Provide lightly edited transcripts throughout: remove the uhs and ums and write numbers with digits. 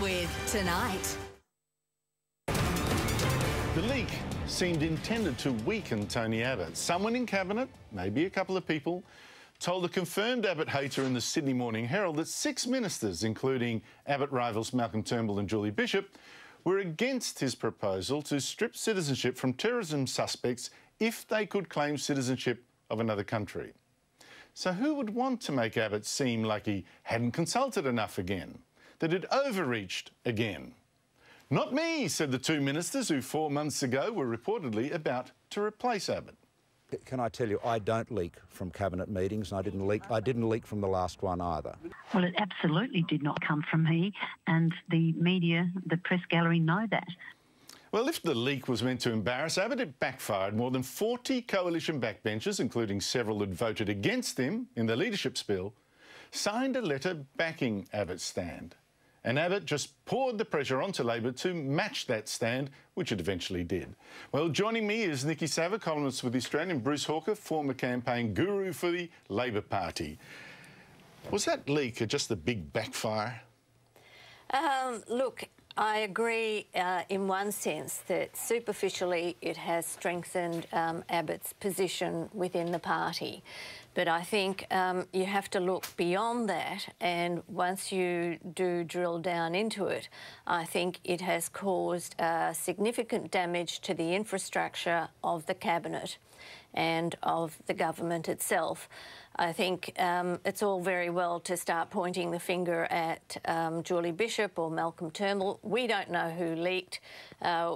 With tonight. The leak seemed intended to weaken Tony Abbott. Someone in Cabinet, maybe a couple of people, told a confirmed Abbott hater in the Sydney Morning Herald that six ministers, including Abbott rivals Malcolm Turnbull and Julie Bishop, were against his proposal to strip citizenship from terrorism suspects if they could claim citizenship of another country. So who would want to make Abbott seem like he hadn't consulted enough again? That it overreached again? Not me, said the two ministers who 4 months ago were reportedly about to replace Abbott. Can I tell you, I don't leak from Cabinet meetings, and I didn't leak from the last one either. Well, it absolutely did not come from me, and the media, the press gallery know that. Well, if the leak was meant to embarrass Abbott, it backfired. More than 40 coalition backbenchers, including several who'd voted against him in the leadership spill, signed a letter backing Abbott's stand. And Abbott just poured the pressure onto Labor to match that stand, which it eventually did. Well, joining me is Nikki Savva, columnist with The Australian, and Bruce Hawker, former campaign guru for the Labor Party. Was that leak just a big backfire? Look, I agree in one sense that superficially it has strengthened Abbott's position within the party. But I think you have to look beyond that, and once you do drill down into it, I think it has caused significant damage to the infrastructure of the Cabinet and of the government itself. I think it's all very well to start pointing the finger at Julie Bishop or Malcolm Turnbull. We don't know who leaked.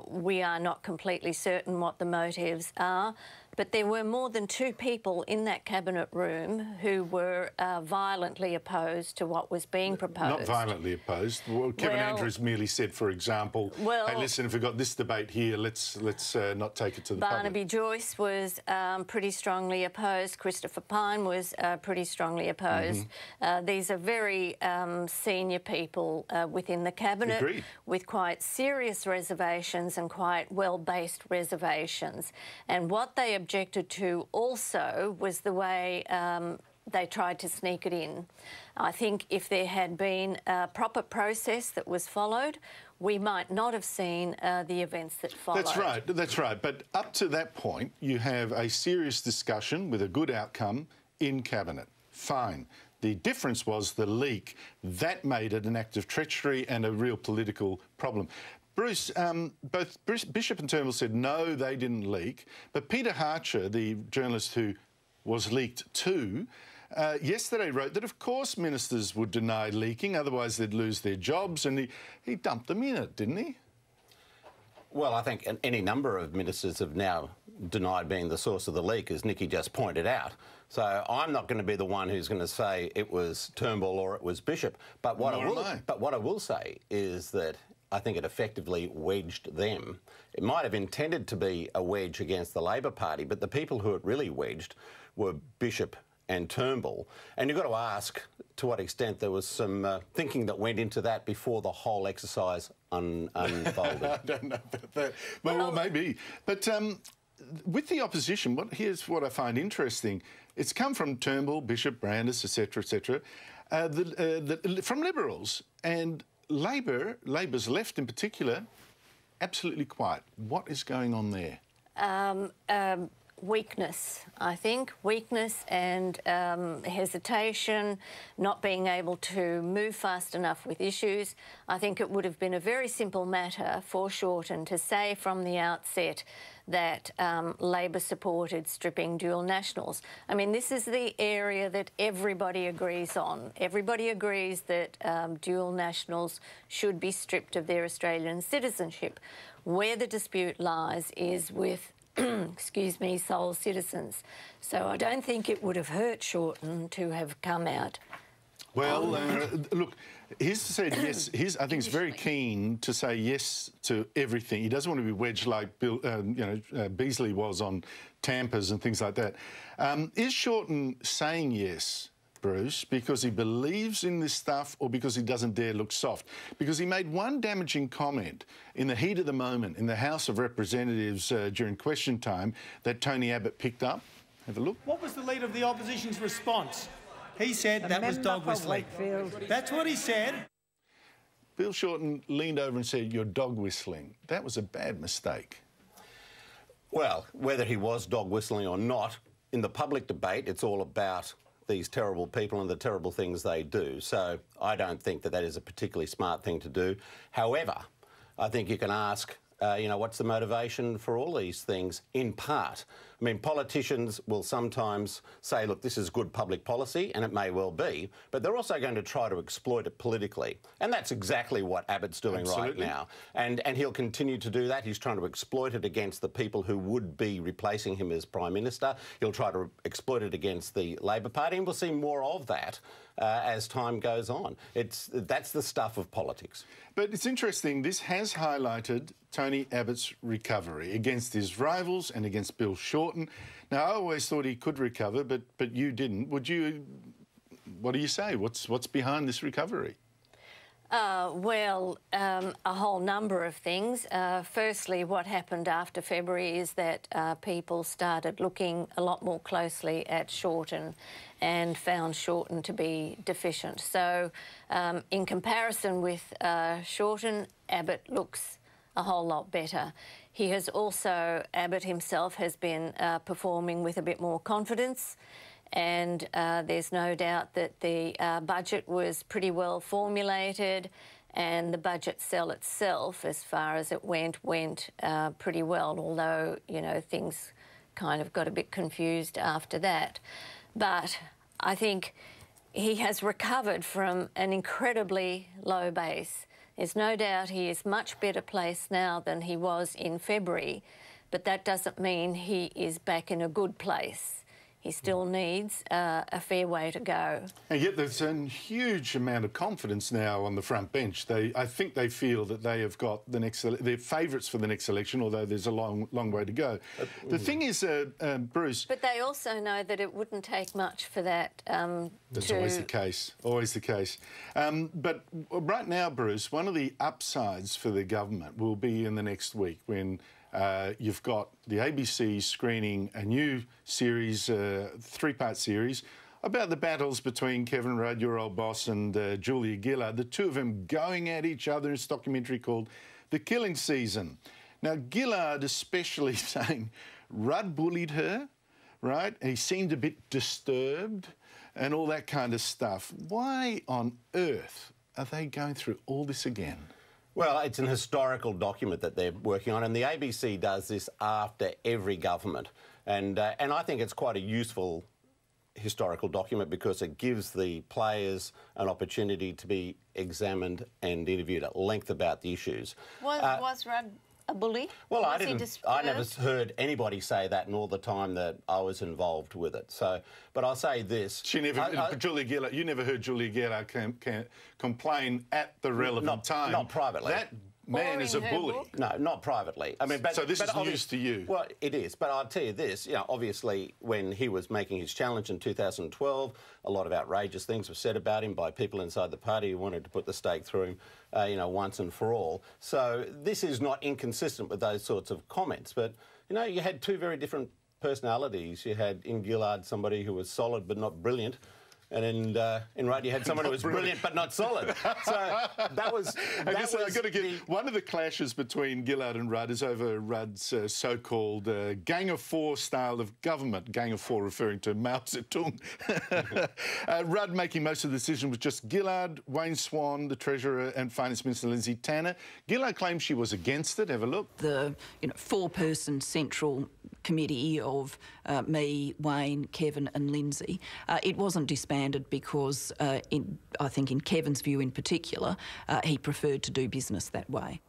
We are not completely certain what the motives are. But there were more than two people in that Cabinet room who were violently opposed to what was being proposed. Not violently opposed. Well, Kevin Andrews merely said, for example, hey, listen, if we've got this debate here, let's not take it to the public. Barnaby Joyce was pretty strongly opposed. Christopher Pyne was pretty strongly opposed. Mm-hmm. These are very senior people within the Cabinet. Agreed. With quite serious reservations and quite well-based reservations. And what they objected to also was the way they tried to sneak it in. I think if there had been a proper process that was followed, we might not have seen the events that followed. That's right, that's right. But up to that point, you have a serious discussion with a good outcome in Cabinet. Fine. The difference was the leak. That made it an act of treachery and a real political problem. Bruce, both Bishop and Turnbull said no, they didn't leak. But Peter Hartcher, the journalist who was leaked to, yesterday wrote that, of course, ministers would deny leaking, otherwise they'd lose their jobs, and he dumped them in it, didn't he? Well, I think any number of ministers have now denied being the source of the leak, as Nikki just pointed out. So I'm not going to be the one who's going to say it was Turnbull or it was Bishop. But what I will say is that I think it effectively wedged them. It might have intended to be a wedge against the Labor Party, but the people who it really wedged were Bishop and Turnbull. And you've got to ask to what extent there was some thinking that went into that before the whole exercise unfolded. I don't know about that. Well, maybe. But with the opposition, here's what I find interesting. It's come from Turnbull, Bishop, Brandis, etc., etc., from Liberals. And Labor's left in particular, absolutely quiet. What is going on there? Weakness, I think. Weakness and hesitation, not being able to move fast enough with issues. I think it would have been a very simple matter for Shorten to say from the outset that Labor supported stripping dual nationals. I mean, this is the area that everybody agrees on. Everybody agrees that dual nationals should be stripped of their Australian citizenship. Where the dispute lies is with excuse me, sole citizens. So I don't think it would have hurt Shorten to have come out. Well, look, he's said yes. I think he's very keen to say yes to everything. He doesn't want to be wedged like Beazley was on tampers and things like that. Is Shorten saying yes, Bruce, because he believes in this stuff or because he doesn't dare look soft? Because he made one damaging comment in the heat of the moment in the House of Representatives during question time that Tony Abbott picked up. Have a look. What was the leader of the opposition's response? He said that was dog whistling. That's what he said. Bill Shorten leaned over and said, "You're dog whistling." That was a bad mistake. Well, whether he was dog whistling or not, in the public debate, it's all about these terrible people and the terrible things they do. So I don't think that that is a particularly smart thing to do. However, I think you can ask, you know, what's the motivation for all these things, in part? I mean, politicians will sometimes say, look, this is good public policy, and it may well be, but they're also going to try to exploit it politically. And that's exactly what Abbott's doing right now. And he'll continue to do that. He's trying to exploit it against the people who would be replacing him as Prime Minister. He'll try to exploit it against the Labor Party, and we'll see more of that as time goes on. That's the stuff of politics. But it's interesting, this has highlighted Tony Abbott's recovery against his rivals and against Bill Shorten. Now, I always thought he could recover, but you didn't. Would you? What do you say? What's behind this recovery? Well, a whole number of things. Firstly, what happened after February is that people started looking a lot more closely at Shorten and found Shorten to be deficient. So, in comparison with Shorten, Abbott looks a whole lot better. He has also, Abbott himself, has been performing with a bit more confidence, and there's no doubt that the budget was pretty well formulated, and the budget cell itself, as far as it went pretty well, although, you know, things kind of got a bit confused after that. But I think he has recovered from an incredibly low base. There's no doubt he is much better placed now than he was in February, but that doesn't mean he is back in a good place. He still needs a fair way to go. And yet there's a huge amount of confidence now on the front bench. I think they feel that they have got the next, they're favourites for the next election, although there's a long way to go. The thing is, Bruce... But they also know that it wouldn't take much for that That's always the case, always the case. But right now, Bruce, one of the upsides for the government will be in the next week when... you've got the ABC screening a new series, three-part series, about the battles between Kevin Rudd, your old boss, and Julia Gillard, the two of them going at each other in this documentary called The Killing Season. Now, Gillard especially saying Rudd bullied her, right? He seemed a bit disturbed and all that kind of stuff. Why on earth are they going through all this again? Well, it's an historical document that they're working on, and the ABC does this after every government. And I think it's quite a useful historical document because it gives the players an opportunity to be examined and interviewed at length about the issues. Was Rudd a bully? Well, I never heard anybody say that in all the time that I was involved with it. So, but I'll say this. Julia Gillard, you never heard Julia Gillard complain at the relevant time. Not privately. That man is a bully. Book? No, not privately. I mean, so this is news to you. Well, it is. But I'll tell you this, you know, obviously when he was making his challenge in 2012, a lot of outrageous things were said about him by people inside the party who wanted to put the stake through him, you know, once and for all. So this is not inconsistent with those sorts of comments. But, you know, you had two very different personalities. You had in Gillard somebody who was solid but not brilliant, and in Rudd, you had someone who was brilliant but not solid. So that was... One of the clashes between Gillard and Rudd is over Rudd's so-called Gang of Four style of government. Gang of Four referring to Mao Zedong. Rudd making most of the decision was just Gillard, Wayne Swan, the Treasurer and Finance Minister Lindsay Tanner. Gillard claimed she was against it. Have a look. The four-person central committee of me, Wayne, Kevin and Lindsay, it wasn't disbanded because, I think in Kevin's view in particular, he preferred to do business that way.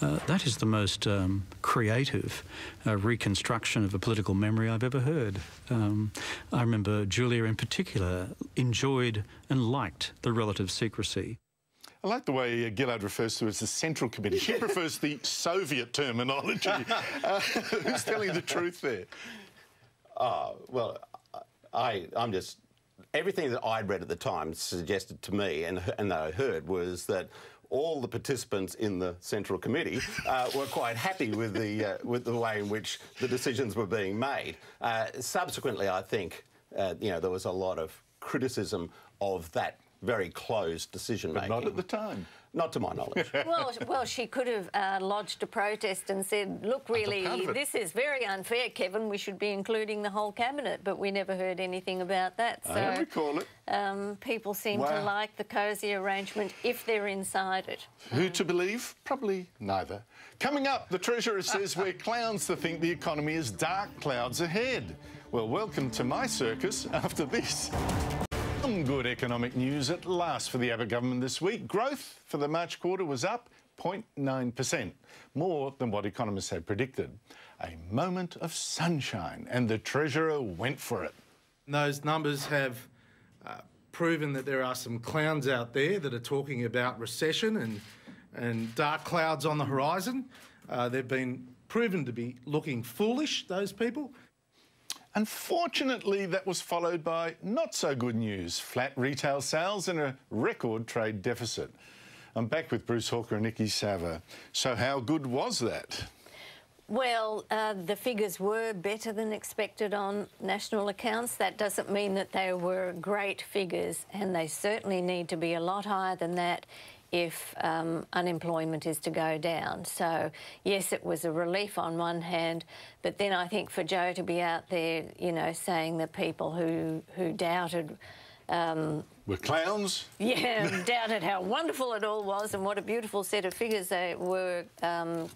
That is the most creative reconstruction of a political memory I've ever heard. I remember Julia in particular enjoyed and liked the relative secrecy. I like the way Gillard refers to it as the Central Committee. She prefers the Soviet terminology. Who's telling the truth there? Oh, well, I'm just... Everything that I'd read at the time suggested to me, and that I heard, was that all the participants in the Central Committee were quite happy with the way in which the decisions were being made. Subsequently, I think, you know, there was a lot of criticism of that very closed decision-making. But not at the time. Not to my knowledge. Well, she could have lodged a protest and said, look, really, this is very unfair, Kevin, we should be including the whole cabinet, but we never heard anything about that. So, I don't recall it. People seem to like the cosy arrangement if they're inside it. Who to believe? Probably neither. Coming up, the Treasurer says we're clowns to think the economy is dark clouds ahead. Well, welcome to my circus after this. Some good economic news at last for the Abbott government this week. Growth for the March quarter was up 0.9%, more than what economists had predicted. A moment of sunshine, and the Treasurer went for it. Those numbers have proven that there are some clowns out there that are talking about recession and dark clouds on the horizon. They've been proven to be looking foolish, those people. Unfortunately, that was followed by not-so-good news, flat retail sales and a record trade deficit. I'm back with Bruce Hawker and Nikki Savva. So how good was that? Well, the figures were better than expected on national accounts. That doesn't mean that they were great figures, and they certainly need to be a lot higher than that if unemployment is to go down. So, yes, it was a relief on one hand, but then I think for Joe to be out there, you know, saying that people who doubted... were clowns? Yeah, doubted how wonderful it all was and what a beautiful set of figures they were,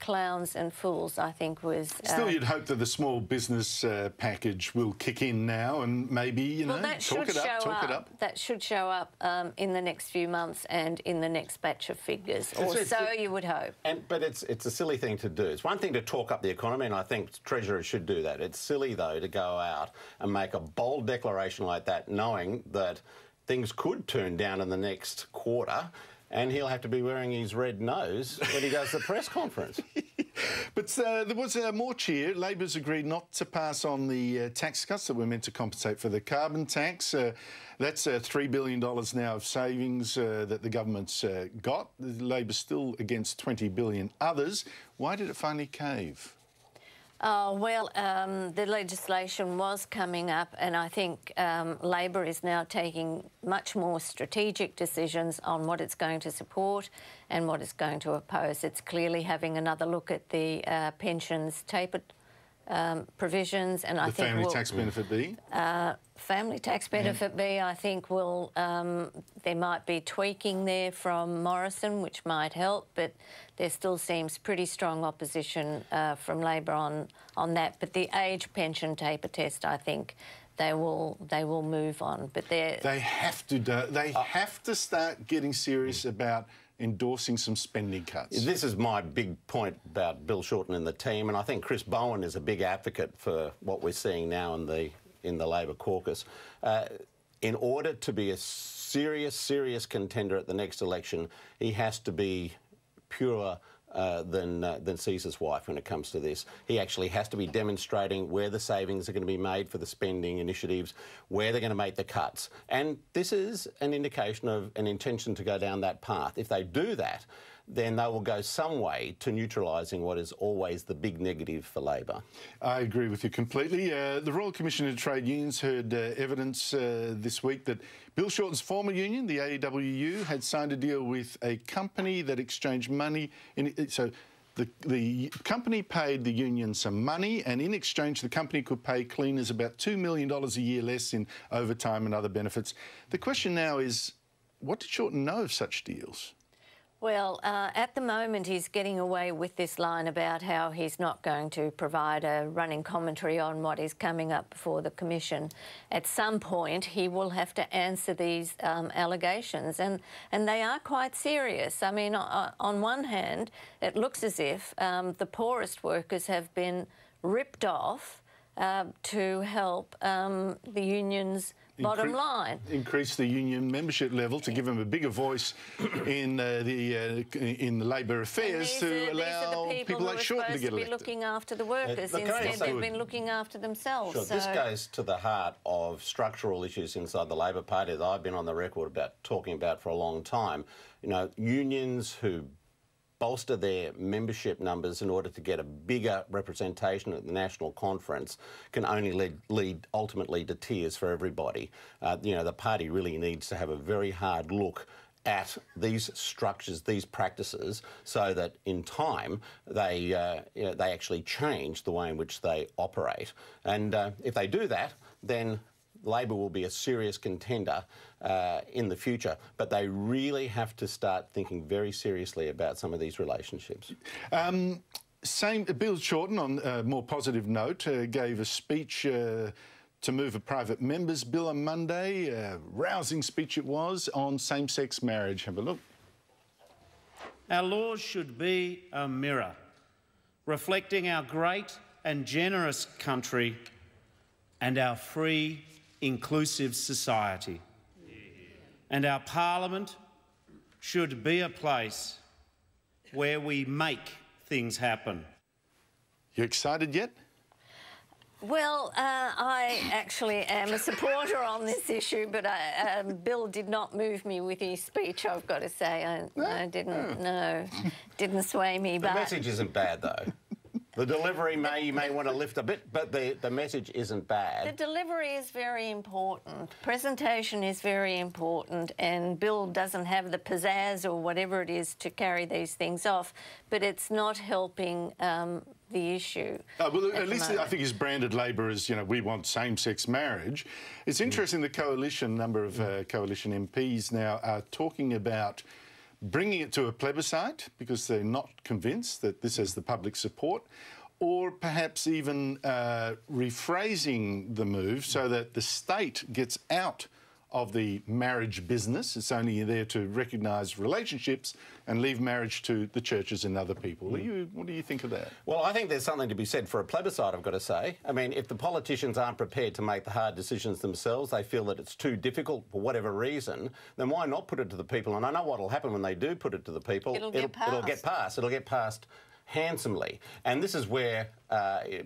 clowns and fools, I think was... Still, you'd hope that the small business package will kick in now and maybe, you know, talk it up. That should show up in the next few months and in the next batch of figures, or so you would hope. But it's a silly thing to do. It's one thing to talk up the economy, and I think treasurers should do that. It's silly, though, to go out and make a bold declaration like that, knowing that things could turn down in the next quarter, and he'll have to be wearing his red nose when he does the press conference. But there was more cheer. Labor's agreed not to pass on the tax cuts that were meant to compensate for the carbon tax. That's $3 billion now of savings that the government's got. Labor's still against $20 billion others. Why did it finally cave? Oh, well, the legislation was coming up, and I think Labor is now taking much more strategic decisions on what it's going to support and what it's going to oppose. It's clearly having another look at the pensions tapered provisions, and I think family tax benefit B. Family tax benefit B, I think, will there might be tweaking there from Morrison, which might help, but there still seems pretty strong opposition from Labor on that. But the age pension taper test, I think, they will move on. But they have to start getting serious about endorsing some spending cuts. This is my big point about Bill Shorten and the team, and I think Chris Bowen is a big advocate for what we're seeing now in the Labor caucus. In order to be a serious contender at the next election, he has to be purer than Caesar's wife when it comes to this. He actually has to be demonstrating where the savings are going to be made for the spending initiatives, where they're going to make the cuts. And this is an indication of an intention to go down that path. If they do that, then they will go some way to neutralising what is always the big negative for Labor. I agree with you completely. The Royal Commission of Trade Unions heard evidence this week that Bill Shorten's former union, the AWU, had signed a deal with a company that exchanged money. So the company paid the union some money, and in exchange the company could pay cleaners about $2 million a year less in overtime and other benefits. The question now is, what did Shorten know of such deals? Well, at the moment he's getting away with this line about how he's not going to provide a running commentary on what is coming up before the Commission. At some point he will have to answer these allegations, and they are quite serious. I mean, on one hand, it looks as if the poorest workers have been ripped off to help the unions' bottom line. Increase the union membership level to give them a bigger voice in the labour affairs to allow people like Shorten to get elected. These are the people who are supposed to be looking after the workers. Instead, they've been looking after themselves. Sure, so this goes to the heart of structural issues inside the Labor Party that I've been on the record about talking about for a long time. You know, unions who bolster their membership numbers in order to get a bigger representation at the national conference can only lead ultimately to tears for everybody. You know, the party really needs to have a very hard look at these structures, these practices, so that in time they actually change the way in which they operate. And if they do that, then Labor will be a serious contender in the future, but they really have to start thinking very seriously about some of these relationships. Bill Shorten, on a more positive note, gave a speech to move a private members bill on Monday. A rousing speech it was, on same-sex marriage. Have a look. Our laws should be a mirror, reflecting our great and generous country and our free, inclusive society. Yeah. And our parliament should be a place where we make things happen. You excited yet? Well, I actually am a supporter on this issue, but Bill did not move me with his speech, I've got to say. Didn't sway me. The message isn't bad, though. The delivery you may want to lift a bit, but the message isn't bad. The delivery is very important. Presentation is very important, and Bill doesn't have the pizzazz or whatever it is to carry these things off, but it's not helping the issue. Well, at least I think he's branded Labor as, you know, we want same-sex marriage. It's interesting the coalition, number of coalition MPs now are talking about bringing it to a plebiscite because they're not convinced that this has the public support, or perhaps even rephrasing the move so that the state gets out of the marriage business. It's only there to recognise relationships and leave marriage to the churches and other people. What do you think of that? Well, I think there's something to be said for a plebiscite, I've got to say. I mean, if the politicians aren't prepared to make the hard decisions themselves, they feel that it's too difficult for whatever reason, then why not put it to the people? And I know what will happen when they do put it to the people. It'll get passed handsomely. And this is where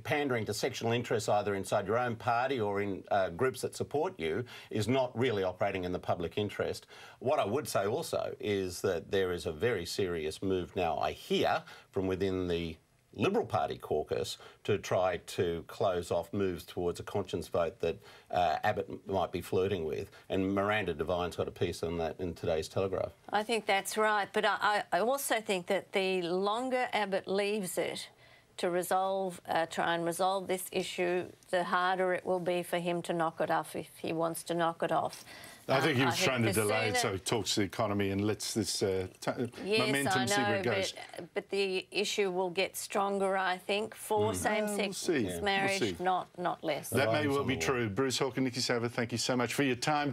pandering to sectional interests either inside your own party or in groups that support you is not really operating in the public interest. What I would say also is that there is a very serious move now, I hear, from within the Liberal Party caucus to try to close off moves towards a conscience vote that Abbott might be flirting with. And Miranda Devine's got a piece on that in today's Telegraph. I think that's right. But I also think that the longer Abbott leaves it to resolve, try and resolve this issue, the harder it will be for him to knock it off if he wants to knock it off. I think he was trying to delay it so he talks to the economy and lets this momentum see where it goes. But the issue will get stronger, I think, for same-sex marriage, not less. That may well be true. Bruce Hawker, Nikki Savva, thank you so much for your time.